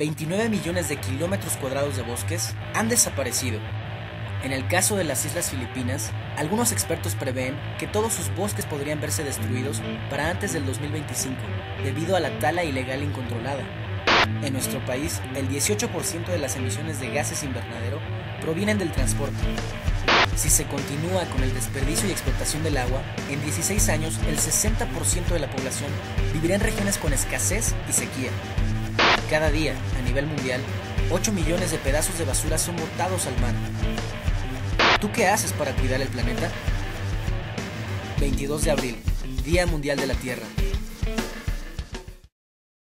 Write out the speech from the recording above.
29 millones de kilómetros cuadrados de bosques han desaparecido. En el caso de las Islas Filipinas, algunos expertos prevén que todos sus bosques podrían verse destruidos para antes del 2025, debido a la tala ilegal incontrolada. En nuestro país, el 18% de las emisiones de gases invernadero provienen del transporte. Si se continúa con el desperdicio y explotación del agua, en 16 años el 60% de la población vivirá en regiones con escasez y sequía. Cada día, a nivel mundial, 8 millones de pedazos de basura son botados al mar. ¿Tú qué haces para cuidar el planeta? 22 de abril, Día Mundial de la Tierra.